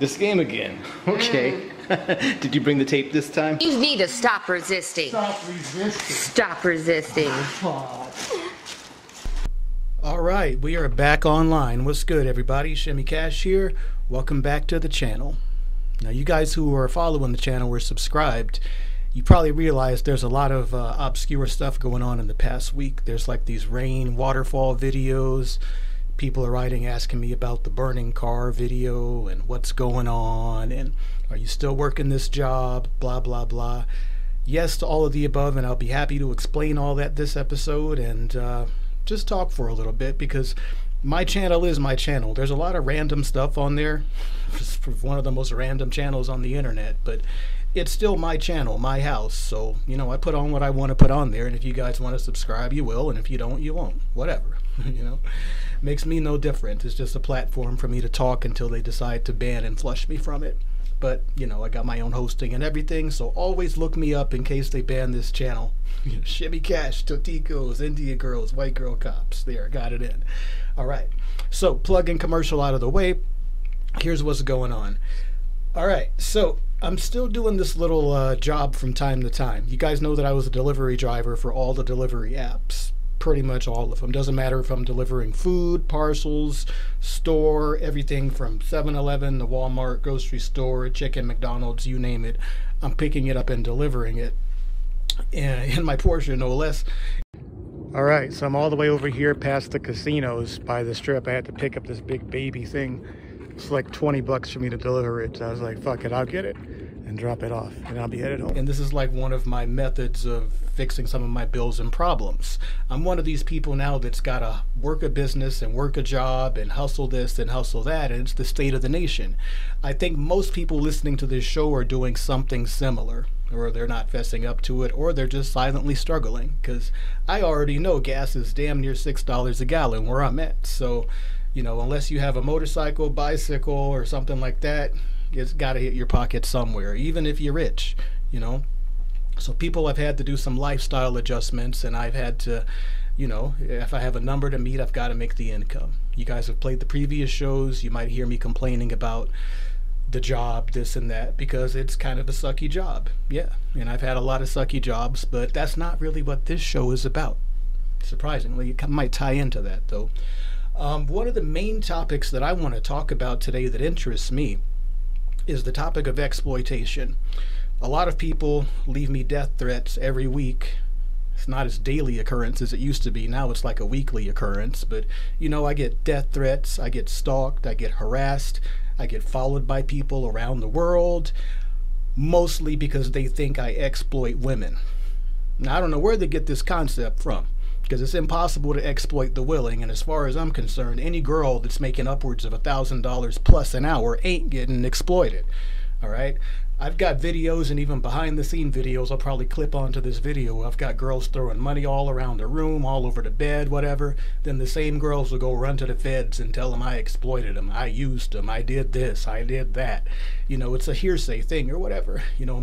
This game again. Okay. Did you bring the tape this time? You need to stop resisting. Stop resisting. Stop resisting. All right, we are back online. What's good, everybody? Shimmy Cash here. Welcome back to the channel. Now, you guys who are following the channel or subscribed, you probably realize there's a lot of obscure stuff going on in the past week. There's like these rain waterfall videos. People are writing asking me about the burning car video and what's going on and are you still working this job, blah blah blah. Yes to all of the above, and I'll be happy to explain all that this episode and just talk for a little bit, because my channel is my channel. There's a lot of random stuff on there. It's one of the most random channels on the internet, but it's still my channel, my house, so you know, I put on what I want to put on there, and if you guys want to subscribe, you will, and if you don't, you won't, whatever. You know, makes me no different. It's just a platform for me to talk until they decide to ban and flush me from it. But you know, I got my own hosting and everything, so always look me up in case they ban this channel. Shimmy Cash, Toticos, India Girls, White Girl Cops. There, got it in. All right, so plug and commercial out of the way. Here's what's going on. All right, so I'm still doing this little job from time to time. You guys know that I was a delivery driver for all the delivery apps. Pretty much all of them. Doesn't matter if I'm delivering food, parcels, store, everything from 7-Eleven to Walmart, grocery store, chicken, McDonald's, you name it. I'm picking it up and delivering it in my Porsche, no less. All right, so I'm all the way over here past the casinos by the strip. I had to pick up this big baby thing. It's like 20 bucks for me to deliver it. So I was like, fuck it, I'll get it and drop it off, and I'll be headed home. And this is like one of my methods of fixing some of my bills and problems. I'm one of these people now that's gotta work a business and work a job and hustle this and hustle that, and it's the state of the nation. I think most people listening to this show are doing something similar, or they're not fessing up to it, or they're just silently struggling, because I already know gas is damn near $6 a gallon where I'm at. So, you know, unless you have a motorcycle, bicycle, or something like that, it's got to hit your pocket somewhere, even if you're rich, you know. So people have had to do some lifestyle adjustments, and I've had to, you know, if I have a number to meet, I've got to make the income. You guys have played the previous shows. You might hear me complaining about the job, this and that, because it's kind of a sucky job. Yeah, and I've had a lot of sucky jobs, but that's not really what this show is about. Surprisingly, it might tie into that, though. One of the main topics that I want to talk about today that interests me is the topic of exploitation. A lot of people leave me death threats every week. It's not as daily occurrence as it used to be. Now it's like a weekly occurrence, but you know, I get death threats, I get stalked, I get harassed, I get followed by people around the world, mostly because they think I exploit women. Now I don't know where they get this concept from, because it's impossible to exploit the willing, and as far as I'm concerned, any girl that's making upwards of $1,000 plus an hour ain't getting exploited. All right, I've got videos, and even behind the scene videos I'll probably clip onto this video. I've got girls throwing money all around the room, all over the bed, whatever. Then the same girls will go run to the feds and tell them I exploited them, I used them, I did this, I did that. You know, it's a hearsay thing or whatever. You know,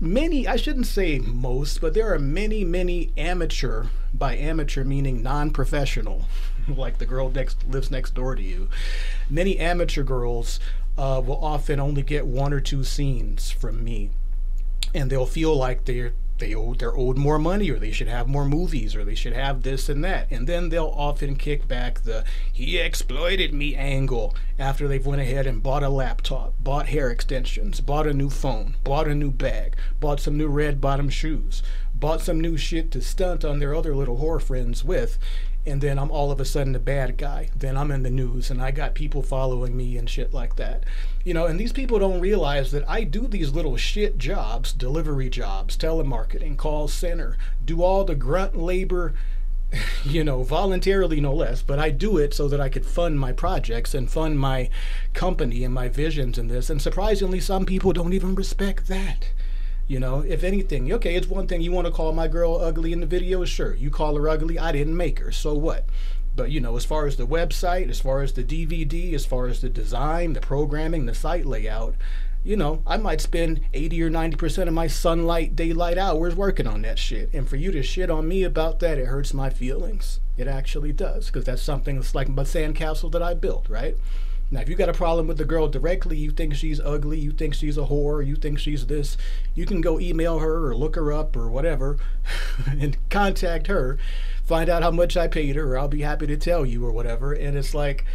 many, I shouldn't say most, but there are many amateur, by amateur meaning non-professional, like the girl lives next door to you. Many amateur girls will often only get one or two scenes from me, and they'll feel like they're owed more money, or they should have more movies, or they should have this and that, and then they'll often kick back the "he exploited me" angle after they've went ahead and bought a laptop, bought hair extensions, bought a new phone, bought a new bag, bought some new red bottom shoes, bought some new shit to stunt on their other little whore friends with, and then I'm all of a sudden the bad guy. Then I'm in the news, and I got people following me and shit like that. You know, and these people don't realize that I do these little shit jobs, delivery jobs, telemarketing, call center, do all the grunt labor, you know, voluntarily no less, but I do it so that I could fund my projects and fund my company and my visions in this. And surprisingly, some people don't even respect that. You know, if anything, okay, it's one thing, you want to call my girl ugly in the video, sure, you call her ugly, I didn't make her, so what? But you know, as far as the website, as far as the DVD, as far as the design, the programming, the site layout, you know, I might spend 80 or 90% of my sunlight, daylight hours working on that shit. And for you to shit on me about that, it hurts my feelings. It actually does, because that's something that's like my sandcastle that I built, right? Now, if you got a problem with the girl directly, you think she's ugly, you think she's a whore, you think she's this, you can go email her or look her up or whatever and contact her, find out how much I paid her, or I'll be happy to tell you or whatever. And it's like,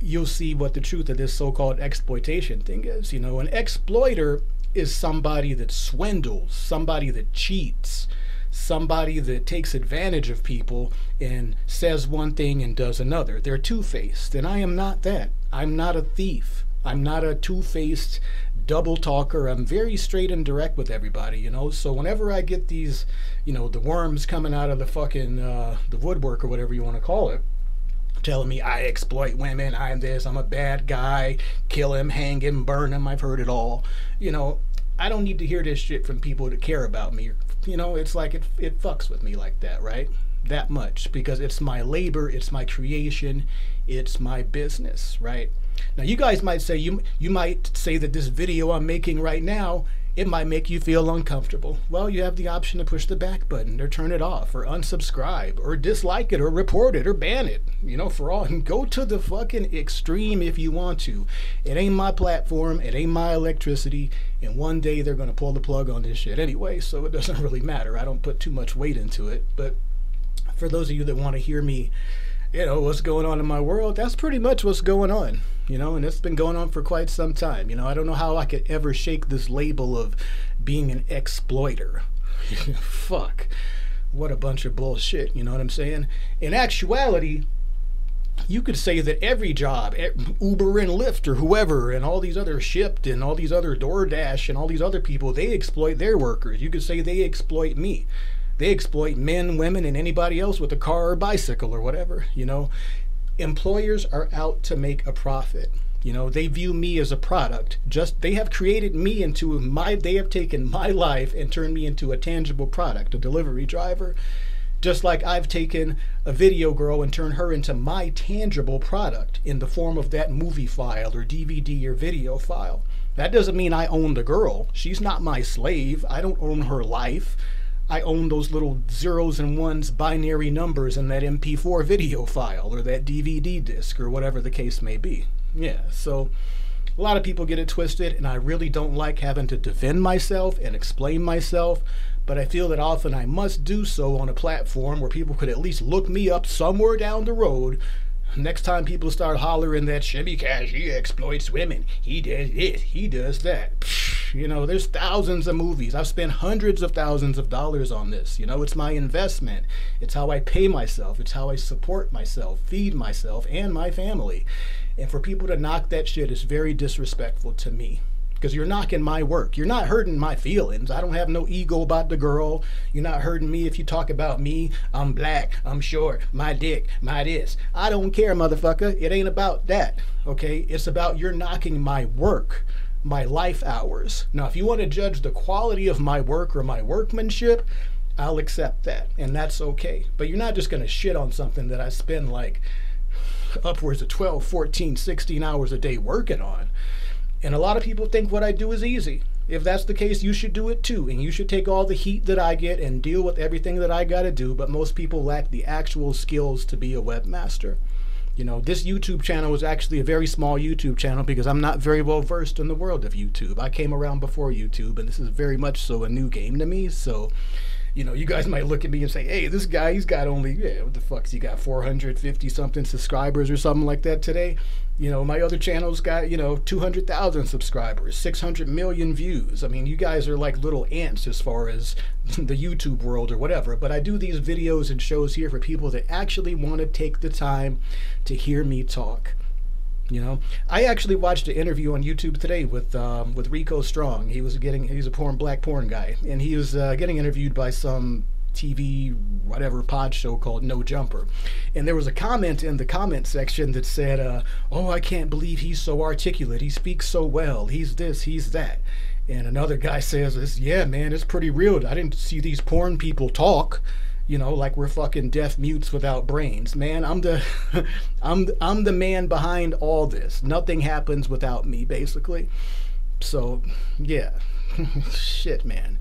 you'll see what the truth of this so-called exploitation thing is. You know, an exploiter is somebody that swindles, somebody that cheats, somebody that takes advantage of people and says one thing and does another. They're two-faced, and I am not that. I'm not a thief. I'm not a two-faced double talker. I'm very straight and direct with everybody, you know. So whenever I get these, you know, the worms coming out of the fucking the woodwork or whatever you want to call it, telling me I exploit women, I'm this, I'm a bad guy, kill him, hang him, burn him, I've heard it all. You know, I don't need to hear this shit from people that care about me. You know, it's like it fucks with me like that, right? That much, because it's my labor, it's my creation, it's my business, right? Now, you guys might say, you might say that this video I'm making right now, it might make you feel uncomfortable. Well, you have the option to push the back button or turn it off or unsubscribe or dislike it or report it or ban it, you know, for all. And go to the fucking extreme if you want to. It ain't my platform. It ain't my electricity. And one day they're going to pull the plug on this shit anyway, so it doesn't really matter. I don't put too much weight into it. But for those of you that want to hear me, you know, what's going on in my world, that's pretty much what's going on, you know, and it's been going on for quite some time. You know, I don't know how I could ever shake this label of being an exploiter. Fuck, what a bunch of bullshit, you know what I'm saying? In actuality, you could say that every job, Uber and Lyft or whoever, and all these other Shipt and all these other DoorDash and all these other people, they exploit their workers. You could say they exploit me. They exploit men, women, and anybody else with a car or bicycle or whatever, you know. Employers are out to make a profit. You know, they view me as a product. Just, they have created me into my, they have taken my life and turned me into a tangible product, a delivery driver. Just like I've taken a video girl and turned her into my tangible product in the form of that movie file or DVD or video file. That doesn't mean I own the girl. She's not my slave. I don't own her life. I own those little zeros and ones, binary numbers in that MP4 video file or that DVD disc or whatever the case may be. Yeah, so a lot of people get it twisted, and I really don't like having to defend myself and explain myself, but I feel that often I must do so on a platform where people could at least look me up somewhere down the road. Next time people start hollering that Shimmy Cash, he exploits women, he does this, he does that. You know, there's thousands of movies. I've spent hundreds of thousands of dollars on this. You know, it's my investment. It's how I pay myself. It's how I support myself, feed myself, and my family. And for people to knock that shit is very disrespectful to me, because you're knocking my work. You're not hurting my feelings. I don't have no ego about the girl. You're not hurting me if you talk about me. I'm black, I'm short, my dick, my this. I don't care, motherfucker. It ain't about that, okay? It's about you're knocking my work, my life hours. Now, if you want to judge the quality of my work or my workmanship, I'll accept that, and that's okay. But you're not just going to shit on something that I spend like upwards of 12, 14, 16 hours a day working on. And a lot of people think what I do is easy. If that's the case, you should do it too. And you should take all the heat that I get and deal with everything that I got to do. But most people lack the actual skills to be a webmaster. You know, this YouTube channel is actually a very small YouTube channel because I'm not very well versed in the world of YouTube. I came around before YouTube, and this is very much so a new game to me. So, you know, you guys might look at me and say, hey, this guy, he's got only, yeah, what the fuck's he got, 450 something subscribers or something like that today. You know, my other channel's got, you know, 200,000 subscribers, 600 million views. I mean, you guys are like little ants as far as the YouTube world or whatever. But I do these videos and shows here for people that actually want to take the time to hear me talk. You know, I actually watched an interview on YouTube today with Rico Strong. He was he's a black porn guy, and he was getting interviewed by some TV whatever pod show called No Jumper, and there was a comment in the comment section that said, oh, I can't believe he's so articulate, he speaks so well, he's this, he's that. And another guy says, yeah man, it's pretty real, I didn't see these porn people talk, you know, like we're fucking deaf mutes without brains, man. I'm the I'm the man behind all this. Nothing happens without me, basically. So yeah. Shit, man.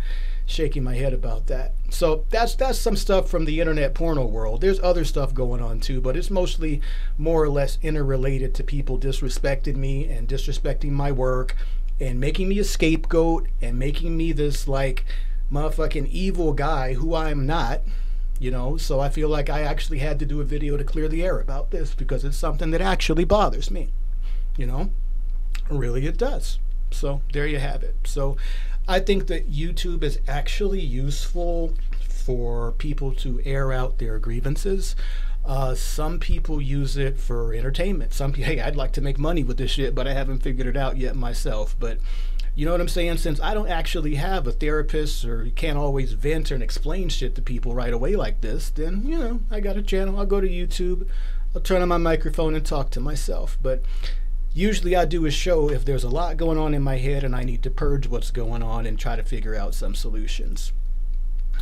shaking my head about that. So that's some stuff from the internet porno world. There's other stuff going on too, but it's mostly more or less interrelated to people disrespecting me and disrespecting my work and making me a scapegoat and making me this like motherfucking evil guy who I'm not, you know. So I feel like I actually had to do a video to clear the air about this because it's something that actually bothers me, you know. Really, it does. So there you have it. So I think that YouTube is actually useful for people to air out their grievances. Some people use it for entertainment. Some people, hey, I'd like to make money with this shit, but I haven't figured it out yet myself. But you know what I'm saying? Since I don't actually have a therapist or can't always vent and explain shit to people right away like this, then, you know, I got a channel. I'll go to YouTube. I'll turn on my microphone and talk to myself. But usually I do a show if there's a lot going on in my head and I need to purge what's going on and try to figure out some solutions.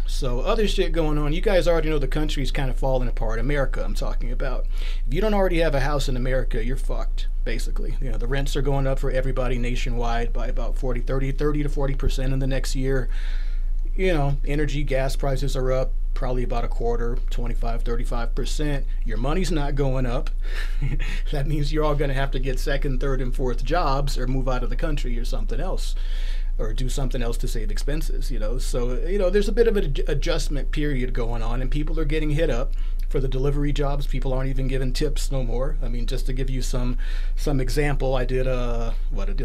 So other shit going on, you guys already know the country's kind of falling apart. America, I'm talking about. If you don't already have a house in America, you're fucked, basically. You know, the rents are going up for everybody nationwide by about 30 to 40% in the next year. You know, energy, gas prices are up probably about a quarter, 25-35%. Your money's not going up. That means you're all going to have to get second, third, and fourth jobs or move out of the country or something else, or do something else to save expenses, you know. So, you know, there's a bit of an adjustment period going on, and people are getting hit up for the delivery jobs. People aren't even giving tips no more. I mean, just to give you some example, I did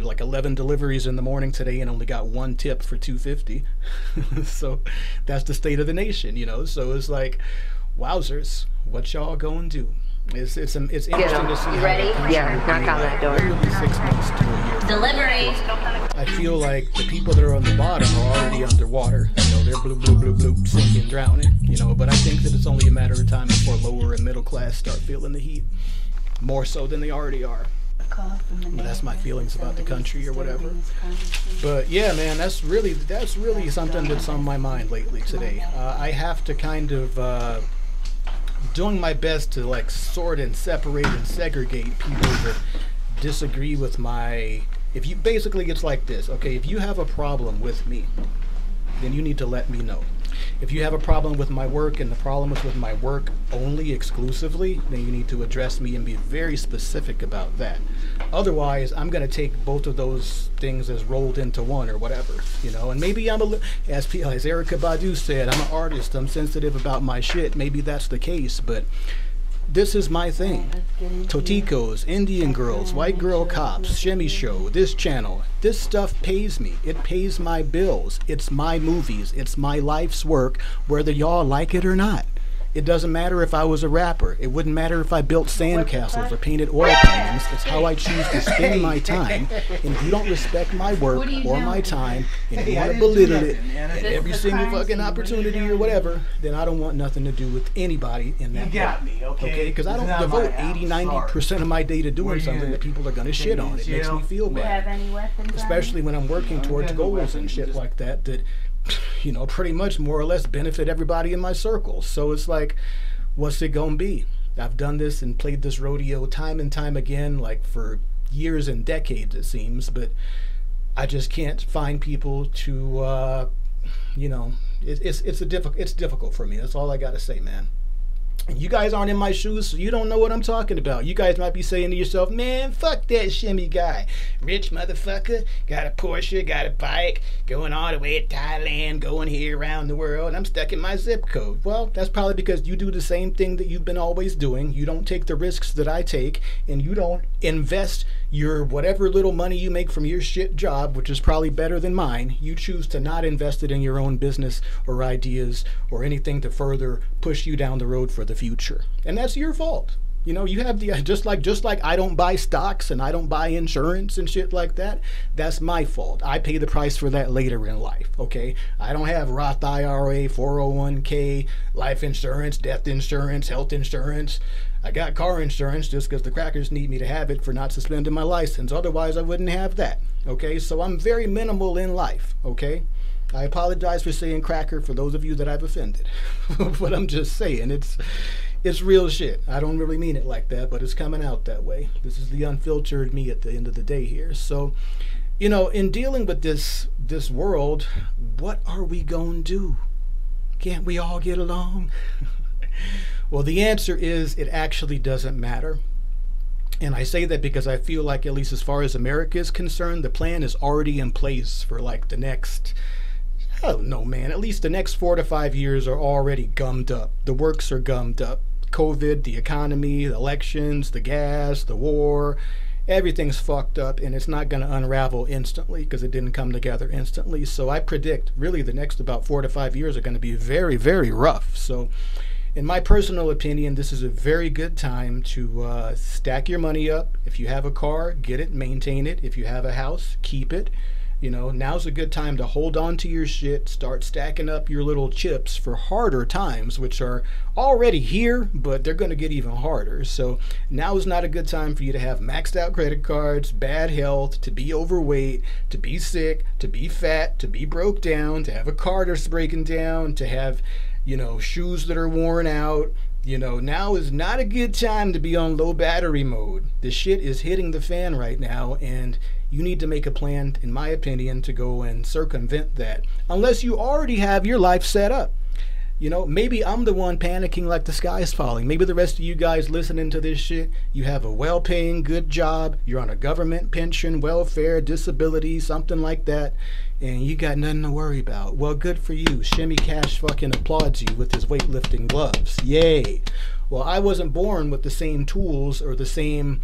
like 11 deliveries in the morning today and only got one tip for $2.50. So that's the state of the nation, you know. So it's like, wowzers, what y'all going to do? It's interesting to see. You ready? Yeah, knock on that door. 6 months to a year. Delivery. I feel like the people that are on the bottom are already underwater. You know, they're bloop, bloop, bloop, bloop, sinking, drowning. You know, but I think that it's only a matter of time before lower and middle class start feeling the heat more so than they already are. Well, that's my feelings about the country or whatever. But yeah, man, that's really something that's on my mind lately today. I have to kind of. Doing my best to like sort and separate and segregate people that disagree with my, if you basically, it's like this, okay, if you have a problem with me, then you need to let me know. If you have a problem with my work and the problem is with my work only exclusively, then you need to address me and be very specific about that. Otherwise, I'm going to take both of those things as rolled into one or whatever, you know. And maybe I'm as Erykah Badu said, I'm an artist. I'm sensitive about my shit. Maybe that's the case, but this is my thing. Toticos, Indian Girls, White Girl Cops, Shimmy Show, this channel. This stuff pays me. It pays my bills. It's my movies. It's my life's work, whether y'all like it or not. It doesn't matter if I was a rapper. It wouldn't matter if I built sandcastles or painted oil paintings. It's how I choose to spend my time. And if you don't respect my work or my time and you want to belittle it at every single fucking opportunity or whatever, then I don't want nothing to do with anybody in that. You got me, okay? Because I don't devote 80-90% of my day to doing something that people are going to shit on. It makes me feel bad. Especially when I'm working towards goals and shit like that that, you know, pretty much more or less benefit everybody in my circle. So it's like, what's it gonna be? I've done this and played this rodeo time and time again, like for years and decades it seems, but I just can't find people to, you know, it's difficult for me. That's all I gotta say, man. You guys aren't in my shoes, so you don't know what I'm talking about. You guys might be saying to yourself, man, fuck that Shimmy guy. Rich motherfucker, got a Porsche, got a bike, going all the way to Thailand, going here around the world, and I'm stuck in my zip code. Well, that's probably because you do the same thing that you've been always doing. You don't take the risks that I take, and you don't invest your whatever little money you make from your shit job, which is probably better than mine. You choose to not invest it in your own business or ideas or anything to further push you down the road for the future, and that's your fault. You know, you have the just like I don't buy stocks and I don't buy insurance and shit like that. That's my fault. I pay the price for that later in life. Okay, I don't have Roth IRA, 401k, life insurance, death insurance, health insurance. I got car insurance just because the crackers need me to have it for not suspending my license. Otherwise, I wouldn't have that. Okay, so I'm very minimal in life. Okay, I apologize for saying cracker for those of you that I've offended. But I'm just saying, it's real shit. I don't really mean it like that, but it's coming out that way. This is the unfiltered me at the end of the day here. So you know, in dealing with this world, what are we going to do? Can't we all get along? Well, the answer is it actually doesn't matter. And I say that because I feel like, at least as far as America is concerned, the plan is already in place for like the next, I don't know, man, at least the next 4 to 5 years are already gummed up. The works are gummed up. COVID, the economy, the elections, the gas, the war, everything's fucked up, and it's not going to unravel instantly because it didn't come together instantly. So I predict really the next about 4 to 5 years are going to be very, very rough. So in my personal opinion, this is a very good time to stack your money up. If you have a car, get it, maintain it. If you have a house, keep it. You know, now's a good time to hold on to your shit, start stacking up your little chips for harder times, which are already here, but they're going to get even harder. So now is not a good time for you to have maxed out credit cards, bad health, to be overweight, to be sick, to be fat, to be broke down, to have a car that's breaking down, to have, you know, shoes that are worn out. You know, now is not a good time to be on low battery mode. The shit is hitting the fan right now, and you need to make a plan, in my opinion, to go and circumvent that, unless you already have your life set up. You know, maybe I'm the one panicking like the sky is falling. Maybe the rest of you guys listening to this shit, you have a well-paying, good job, you're on a government pension, welfare, disability, something like that, and you got nothing to worry about. Well, good for you. Shimmy Cash fucking applauds you with his weightlifting gloves. Yay. Well, I wasn't born with the same tools or the same,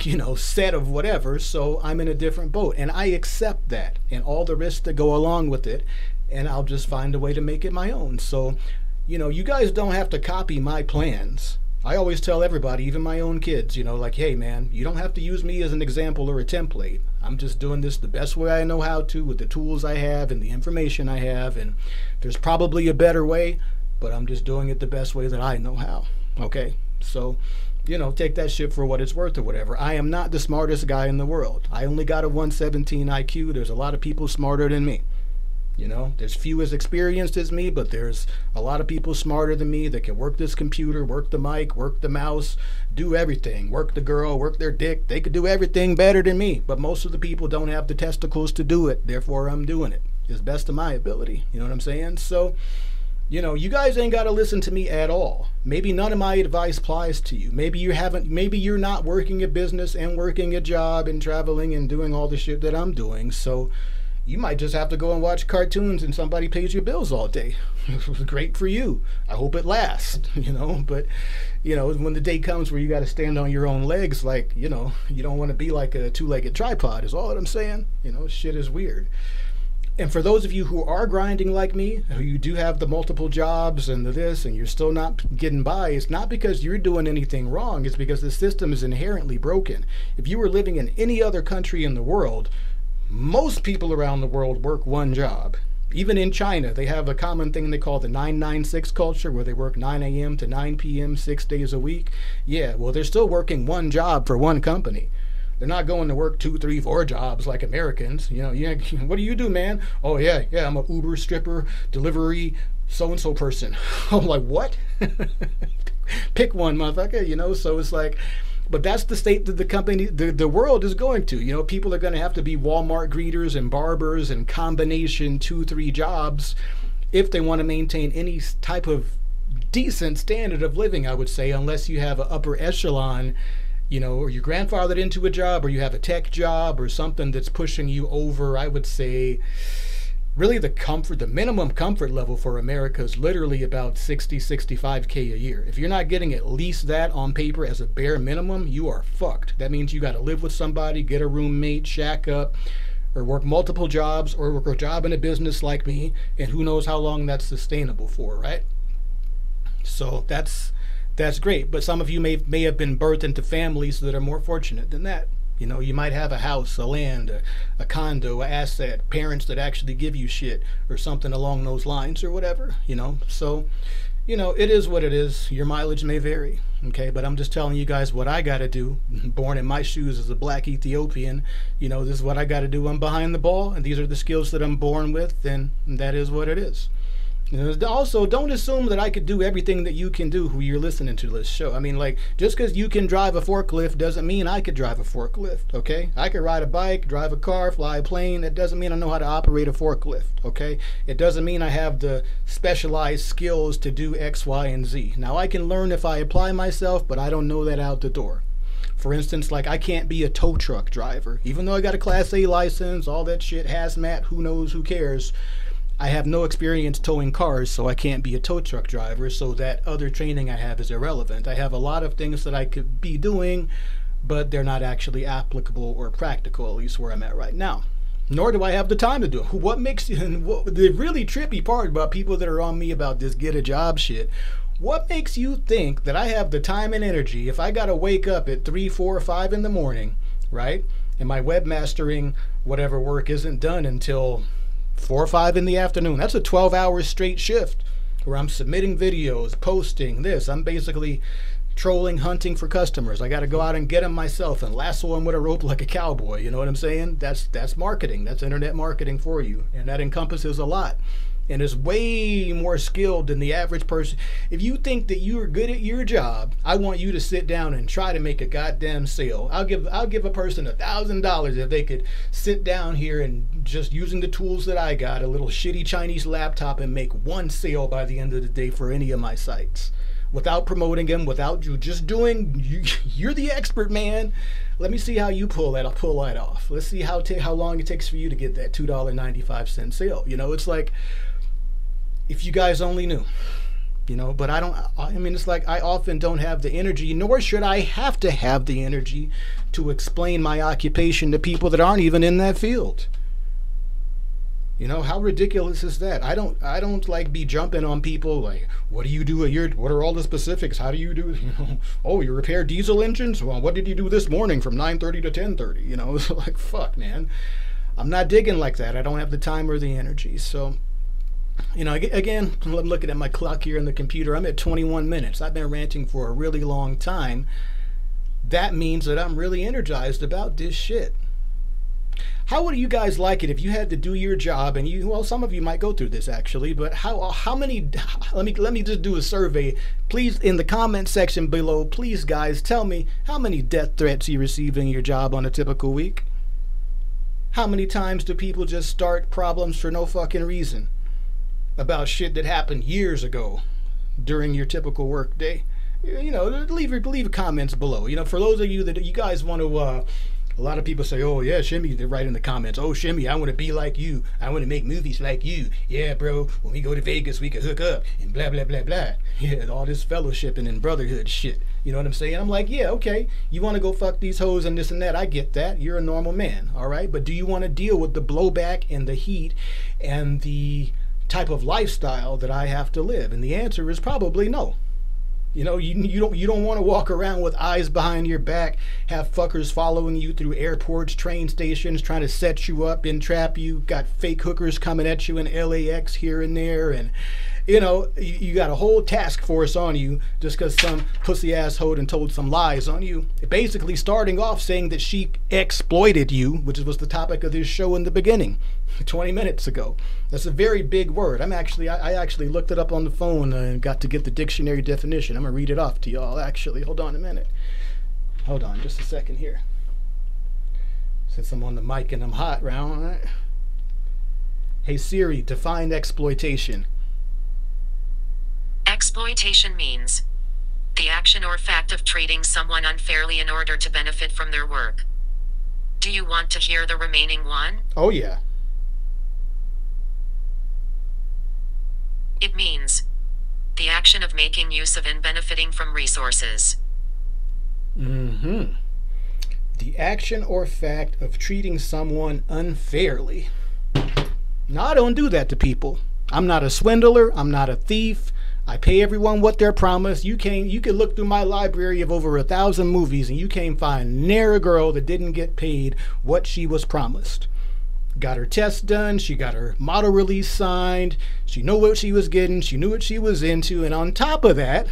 you know, set of whatever, so I'm in a different boat, and I accept that and all the risks that go along with it, and I'll just find a way to make it my own. So, you know, you guys don't have to copy my plans. I always tell everybody, even my own kids, you know, like, hey man, you don't have to use me as an example or a template. I'm just doing this the best way I know how to, with the tools I have and the information I have, and there's probably a better way, but I'm just doing it the best way that I know how. Okay, so, you know, take that shit for what it's worth or whatever. I am not the smartest guy in the world. I only got a 117 IQ. There's a lot of people smarter than me. You know, there's few as experienced as me, but there's a lot of people smarter than me that can work this computer, work the mic, work the mouse, do everything, work the girl, work their dick. They could do everything better than me, but most of the people don't have the testicles to do it. Therefore, I'm doing it as best of my ability. You know what I'm saying? So, you know, you guys ain't got to listen to me at all. Maybe none of my advice applies to you. Maybe you haven't, maybe you're not working a business and working a job and traveling and doing all the shit that I'm doing. So you might just have to go and watch cartoons and somebody pays your bills all day. Great for you. I hope it lasts, you know, but, you know, when the day comes where you got to stand on your own legs, like, you know, you don't want to be like a two-legged tripod is all that I'm saying. You know, shit is weird. And for those of you who are grinding like me, who you do have the multiple jobs and the this, and you're still not getting by, it's not because you're doing anything wrong. It's because the system is inherently broken. If you were living in any other country in the world, most people around the world work one job. Even in China, they have a common thing they call the 996 culture, where they work 9 a.m. to 9 p.m. 6 days a week. Yeah, well, they're still working one job for one company. They're not going to work 2, 3, 4 jobs like Americans. You know, yeah, what do you do, man? Oh, yeah, yeah, I'm an Uber, stripper, delivery, so-and-so person. I'm like, what? Pick one, motherfucker, you know? So it's like, but that's the state that the company, the world is going to. You know, people are going to have to be Walmart greeters and barbers and combination 2, 3 jobs if they want to maintain any type of decent standard of living, I would say, unless you have an upper echelon, you know, or you're grandfathered into a job, or you have a tech job or something that's pushing you over, I would say, really the comfort, the minimum comfort level for America is literally about 60, 65K a year. If you're not getting at least that on paper as a bare minimum, you are fucked. That means you got to live with somebody, get a roommate, shack up, or work multiple jobs, or work a job in a business like me, and who knows how long that's sustainable for, right? So that's great, but some of you may have been birthed into families that are more fortunate than that. You know, you might have a house, a land, a condo, an asset, parents that actually give you shit or something along those lines or whatever, you know. So, you know, it is what it is. Your mileage may vary, okay, but I'm just telling you guys what I got to do. Born in my shoes as a black Ethiopian, you know, this is what I got to do. I'm behind the ball, and these are the skills that I'm born with, and that is what it is. Also, don't assume that I could do everything that you can do who you're listening to this show. I mean, like, just because you can drive a forklift doesn't mean I could drive a forklift, okay? I could ride a bike, drive a car, fly a plane. That doesn't mean I know how to operate a forklift, okay? It doesn't mean I have the specialized skills to do X, Y, and Z. Now, I can learn if I apply myself, but I don't know that out the door. For instance, like, I can't be a tow truck driver. Even though I got a Class A license, all that shit, hazmat, who knows, who cares, I have no experience towing cars, so I can't be a tow truck driver, so that other training I have is irrelevant. I have a lot of things that I could be doing, but they're not actually applicable or practical, at least where I'm at right now. Nor do I have the time to do it. What makes, and what, the really trippy part about people that are on me about this get a job shit, what makes you think that I have the time and energy if I gotta wake up at 3, 4, 5 in the morning, right? And my webmastering, whatever work isn't done until 4 or 5 in the afternoon. That's a 12-hour straight shift where I'm submitting videos, posting this. I'm basically trolling, hunting for customers. I got to go out and get them myself and lasso them with a rope like a cowboy. You know what I'm saying? That's marketing. That's internet marketing for you. And that encompasses a lot. And is way more skilled than the average person. If you think that you're good at your job, I want you to sit down and try to make a goddamn sale. I'll give a person $1,000 if they could sit down here and just using the tools that I got, a little shitty Chinese laptop, and make one sale by the end of the day for any of my sites. Without promoting them, without you just doing, you're the expert, man. Let me see how you pull that off. Let's see how long it takes for you to get that $2.95 sale. You know, it's like, if you guys only knew, you know, but I mean, it's like I often don't have the energy, nor should I have to have the energy to explain my occupation to people that aren't even in that field. You know, how ridiculous is that? I don't like be jumping on people like, what do you do at your, what are all the specifics? How do you do, you know, oh, you repair diesel engines? Well, what did you do this morning from 9:30 to 10:30? You know, it's like, fuck, man. I'm not digging like that. I don't have the time or the energy, so. You know, again, I'm looking at my clock here on the computer. I'm at 21 minutes. I've been ranting for a really long time. That means that I'm really energized about this shit. How would you guys like it if you had to do your job and you, well, some of you might go through this actually, but how many, let me just do a survey. Please, in the comment section below, please guys, tell me how many death threats you receive in your job on a typical week. How many times do people just start problems for no fucking reason? About shit that happened years ago during your typical work day. You know, leave comments below. You know, for those of you that you guys want to, a lot of people say, oh yeah, Shimmy, they write in the comments, oh Shimmy, I want to be like you. I want to make movies like you. Yeah, bro, when we go to Vegas, we can hook up and blah, blah, blah, blah. Yeah, all this fellowshipping and brotherhood shit. You know what I'm saying? I'm like, yeah, okay, you want to go fuck these hoes and this and that. I get that. You're a normal man, all right? But do you want to deal with the blowback and the heat and the type of lifestyle that I have to live? And the answer is probably no. You know, you don't want to walk around with eyes behind your back, have fuckers following you through airports, train stations, trying to set you up, entrap you, got fake hookers coming at you in LAX here and there, and you know, you got a whole task force on you just because some pussy asshole and told some lies on you. Basically starting off saying that she exploited you, which was the topic of this show in the beginning, 20 minutes ago. That's a very big word. I actually looked it up on the phone and got to get the dictionary definition. I'm going to read it off to y'all, actually. Hold on a minute. Hold on just a second here. Since I'm on the mic and I'm hot, right? All right. Hey Siri, define exploitation. Exploitation means the action or fact of treating someone unfairly in order to benefit from their work. Do you want to hear the remaining one? Oh, yeah. It means the action of making use of and benefiting from resources. Mm-hmm. The action or fact of treating someone unfairly. Now, I don't do that to people. I'm not a swindler. I'm not a thief. I pay everyone what they're promised. You can look through my library of over 1,000 movies and you can't find near a girl that didn't get paid what she was promised. Got her test done, she got her model release signed, she knew what she was getting, she knew what she was into, and on top of that,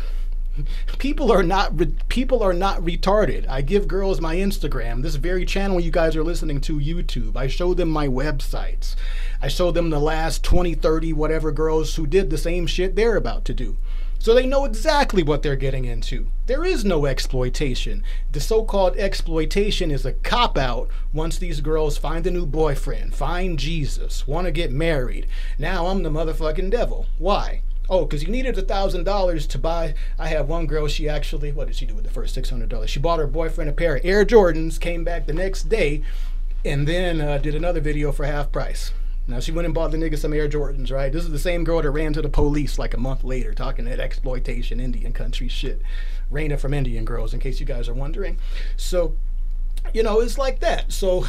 People are not retarded. I give girls my Instagram, this very channel you guys are listening to, YouTube. I show them my websites. I show them the last 20, 30, whatever girls who did the same shit they're about to do. So they know exactly what they're getting into. There is no exploitation. The so-called exploitation is a cop-out once these girls find a new boyfriend, find Jesus, want to get married. Now I'm the motherfucking devil. Why? Oh, because you needed $1,000 to buy. I have one girl, she actually, what did she do with the first $600? She bought her boyfriend a pair of Air Jordans, came back the next day, and then did another video for half price. Now, she went and bought the nigga some Air Jordans, right? This is the same girl that ran to the police like a month later, talking that exploitation, Indian country shit. Raina from Indian Girls, in case you guys are wondering. So, you know, it's like that. So,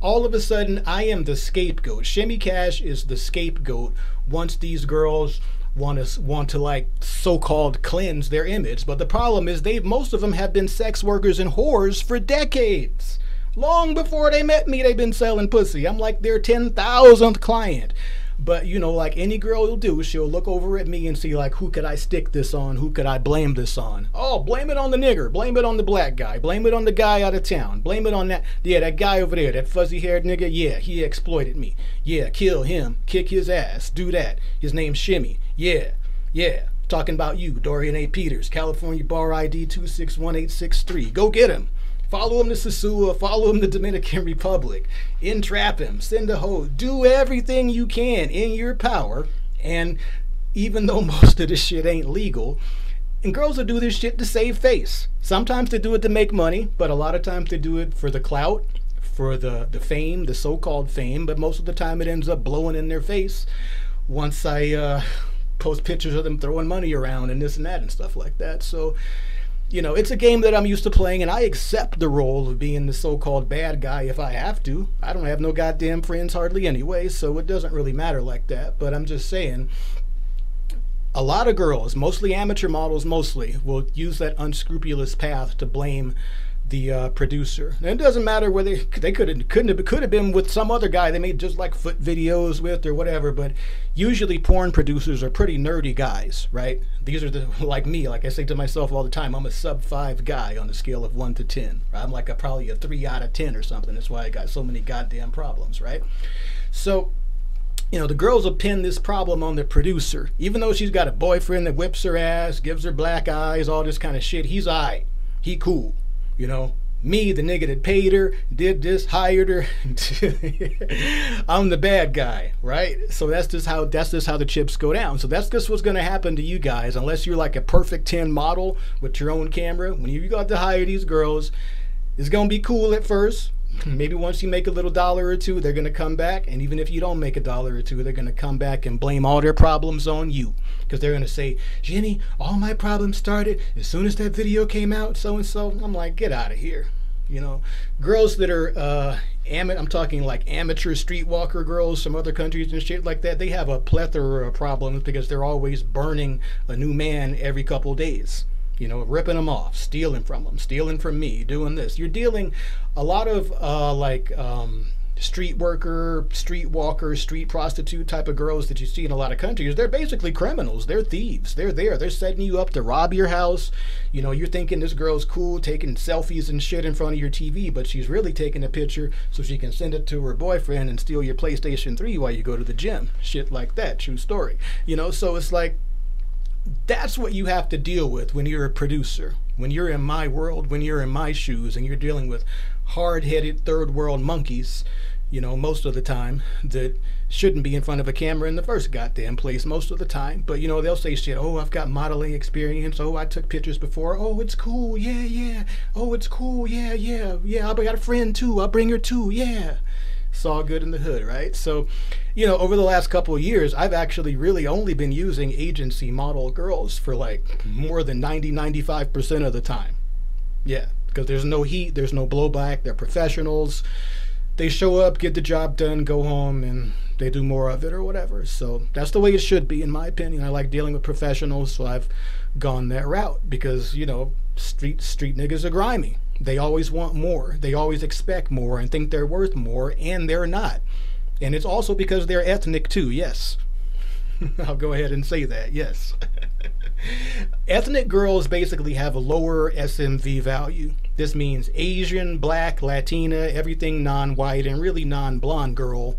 all of a sudden, I am the scapegoat. Shimmy Cash is the scapegoat once these girls want to like so-called cleanse their image. But the problem is most of them have been sex workers and whores for decades. Long before they met me, they've been selling pussy. I'm like their 10,000th client. But you know, like any girl will do, she'll look over at me and see like, who could I stick this on? Who could I blame this on? Oh, blame it on the nigger. Blame it on the black guy. Blame it on the guy out of town. Blame it on that. Yeah, that guy over there, that fuzzy-haired nigga. Yeah, he exploited me. Yeah, kill him. Kick his ass. Do that. His name's Shimmy. Yeah, yeah. Talking about you, Dorian A. Peters, California Bar ID 261863. Go get him. Follow him to Sasua, follow him to Dominican Republic, entrap him, send a hoe, do everything you can in your power. And even though most of this shit ain't legal, and girls will do this shit to save face. Sometimes they do it to make money, but a lot of times they do it for the clout, for the fame, the so-called fame, but most of the time it ends up blowing in their face once I post pictures of them throwing money around and this and that and stuff like that. So, you know, it's a game that I'm used to playing, and I accept the role of being the so-called bad guy if I have to. I don't have no goddamn friends hardly anyway, so it doesn't really matter like that. But I'm just saying, a lot of girls, mostly amateur models mostly, will use that unscrupulous path to blame the producer. And it doesn't matter whether they could have been with some other guy they made just like foot videos with or whatever, but usually porn producers are pretty nerdy guys, right? These are the, like me, like I say to myself all the time, I'm a sub-5 guy on a scale of 1 to 10. Right? I'm like probably a 3 out of 10 or something. That's why I got so many goddamn problems, right? So, you know, the girls will pin this problem on the producer. Even though she's got a boyfriend that whips her ass, gives her black eyes, all this kind of shit, he's aight. He cool. You know, me, the nigga that paid her, did this, hired her, I'm the bad guy, right? So that's just how the chips go down. So that's just what's going to happen to you guys, unless you're like a perfect 10 model with your own camera. When you got to hire these girls, it's going to be cool at first. Maybe once you make a little dollar or two, they're going to come back. And even if you don't make a dollar or two, they're going to come back and blame all their problems on you. Because they're going to say, Jenny, all my problems started as soon as that video came out, so-and-so. I'm like, get out of here. You know, girls that are, I'm talking like amateur streetwalker girls from other countries and shit like that, they have a plethora of problems because they're always burning a new man every couple days. You know, ripping them off, stealing from them, stealing from me, doing this. You're dealing a lot of street worker, street walker, street prostitute type of girls that you see in a lot of countries. They're basically criminals. They're thieves. They're there. They're setting you up to rob your house. You know, you're thinking this girl's cool, taking selfies and shit in front of your TV, but she's really taking a picture so she can send it to her boyfriend and steal your PlayStation 3 while you go to the gym. Shit like that. True story. You know, so it's like, that's what you have to deal with when you're a producer, when you're in my world, when you're in my shoes, and you're dealing with hard-headed third world monkeys, you know, most of the time, that shouldn't be in front of a camera in the first goddamn place most of the time. But, you know, they'll say shit, oh, I've got modeling experience, oh, I took pictures before, oh, it's cool, yeah, yeah, oh, it's cool, yeah, yeah, yeah, I got a friend too, I'll bring her too, yeah. It's all good in the hood, right? So, you know, over the last couple of years, I've actually really only been using agency model girls for like more than 90–95% of the time. Yeah, because there's no heat, there's no blowback, they're professionals. They show up, get the job done, go home, and they do more of it or whatever. So that's the way it should be, in my opinion. I like dealing with professionals, so I've gone that route because, you know, street niggas are grimy. They always want more. They always expect more and think they're worth more, and they're not. And it's also because they're ethnic too, yes. I'll go ahead and say that, yes. Ethnic girls basically have a lower SMV value. This means Asian, Black, Latina, everything non-white, and really non-blonde girl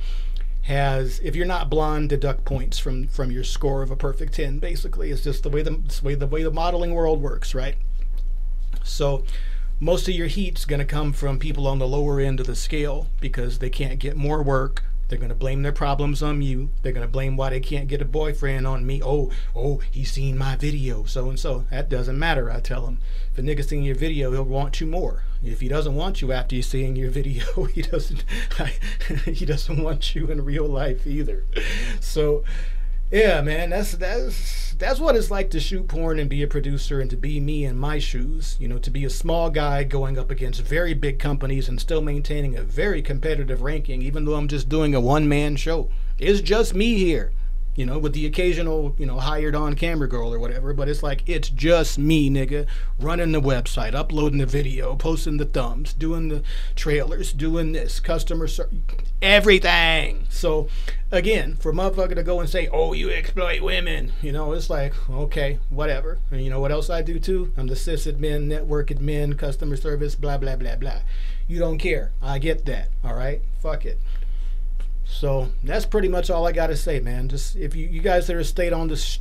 has, if you're not blonde, deduct points from your score of a perfect 10, basically. It's just the way the modeling world works, right? So most of your heat's going to come from people on the lower end of the scale because they can't get more work. They're going to blame their problems on you. They're going to blame why they can't get a boyfriend on me. Oh, he's seen my video, so-and-so. That doesn't matter, I tell him. If a nigga's seen your video, he'll want you more. If he doesn't want you after he's seeing your video, he doesn't want you in real life either. So, yeah, man, that's what it's like to shoot porn and be a producer and to be me in my shoes. You know, to be a small guy going up against very big companies and still maintaining a very competitive ranking, even though I'm just doing a one-man show. It's just me here, you know, with the occasional, you know, hired on-camera girl or whatever. But it's like, it's just me, nigga, running the website, uploading the video, posting the thumbs, doing the trailers, doing this, customer service, everything. So, again, for a motherfucker to go and say, oh, you exploit women, you know, it's like, okay, whatever. And you know what else I do too? I'm the sysadmin, network admin, customer service, blah, blah, blah, blah. You don't care. I get that. All right? Fuck it. So that's pretty much all I got to say, man. Just if you guys that have stayed on this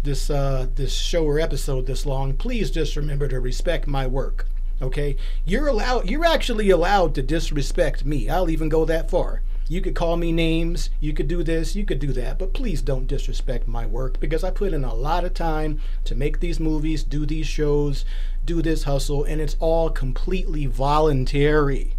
show or episode this long, please just remember to respect my work. Okay? You're actually allowed to disrespect me. I'll even go that far. You could call me names, you could do this, you could do that, but please don't disrespect my work because I put in a lot of time to make these movies, do these shows, do this hustle, and it's all completely voluntary.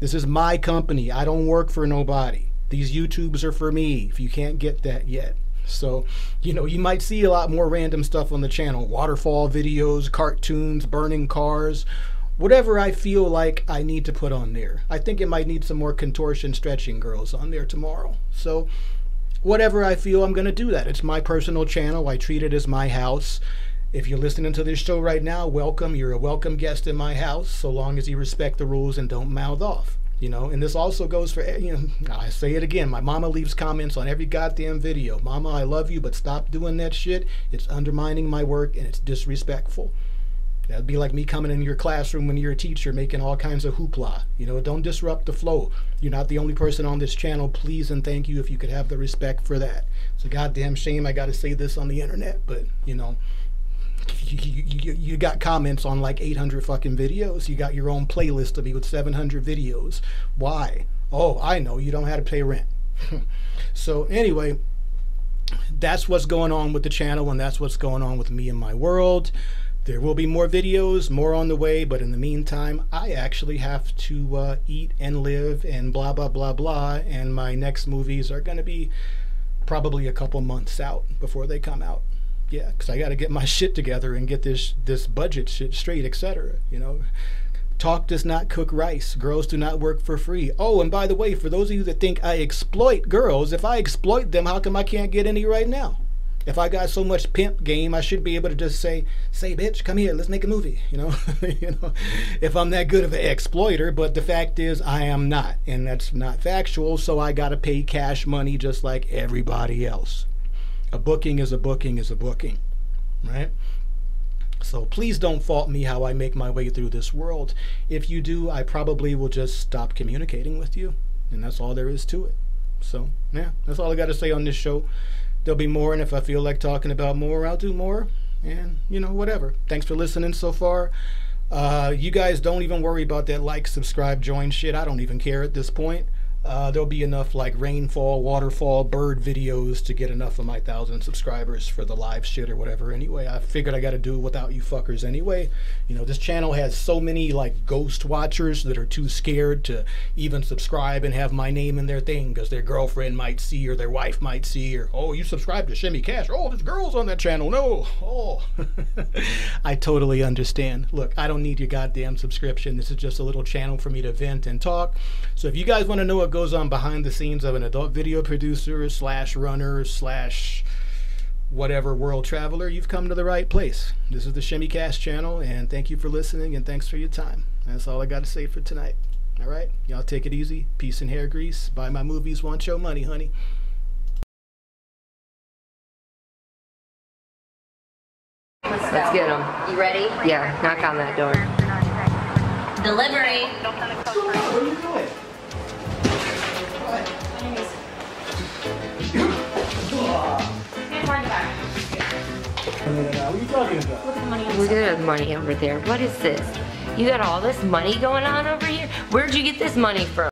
This is my company. I don't work for nobody. These YouTubes are for me, if you can't get that yet. So, you know, you might see a lot more random stuff on the channel. Waterfall videos, cartoons, burning cars, whatever I feel like I need to put on there. I think it might need some more contortion stretching girls on there tomorrow. So whatever I feel, I'm going to do that. It's my personal channel. I treat it as my house. If you're listening to this show right now, welcome. You're a welcome guest in my house, so long as you respect the rules and don't mouth off. You know, and this also goes for, you know, I say it again, my mama leaves comments on every goddamn video. Mama, I love you, but stop doing that shit. It's undermining my work and it's disrespectful. That'd be like me coming in your classroom when you're a teacher making all kinds of hoopla. You know, don't disrupt the flow. You're not the only person on this channel. Please and thank you if you could have the respect for that. It's a goddamn shame I got to say this on the internet, but, you know, you got comments on like 800 fucking videos. You got your own playlist of me with 700 videos. Why? Oh, I know. You don't have to pay rent. So anyway, that's what's going on with the channel and that's what's going on with me and my world. There will be more videos, more on the way, but in the meantime, I actually have to eat and live and blah, blah, blah, blah, and my next movies are going to be probably a couple months out before they come out. Yeah, because I got to get my shit together and get this budget shit straight, etc. You know, talk does not cook rice. Girls do not work for free. Oh, and by the way, for those of you that think I exploit girls, if I exploit them, how come I can't get any right now? If I got so much pimp game, I should be able to just say, bitch, come here, let's make a movie, you know? You know, if I'm that good of an exploiter, but the fact is I am not, and that's not factual, so I gotta pay cash money just like everybody else. A booking is a booking is a booking, right? So please don't fault me how I make my way through this world. If you do, I probably will just stop communicating with you, and that's all there is to it. So, yeah, that's all I gotta say on this show. There'll be more, and if I feel like talking about more, I'll do more, and, you know, whatever. Thanks for listening so far. You guys don't even worry about that like, subscribe, join shit. I don't even care at this point. There'll be enough, like, rainfall, waterfall, bird videos to get enough of my 1,000 subscribers for the live shit or whatever. Anyway, I figured I got to do it without you fuckers anyway. You know, this channel has so many, like, ghost watchers that are too scared to even subscribe and have my name in their thing because their girlfriend might see or their wife might see or, oh, you subscribe to Shimmy Cash. Oh, there's girls on that channel. No. Oh. I totally understand. Look, I don't need your goddamn subscription. This is just a little channel for me to vent and talk. So if you guys want to know what goes on behind the scenes of an adult video producer slash runner slash whatever world traveler, you've come to the right place. This is the Shimmy Cash channel, and thank you for listening, and thanks for your time. That's all I got to say for tonight. All right, y'all take it easy. Peace and hair grease. Buy my movies. Want your money, honey. Let's get them. You ready? Yeah, knock on that door. Delivery. What are you doing? What are you talking about? Look at the money over there. Look at the money over there. What is this? You got all this money going on over here? Where'd you get this money from?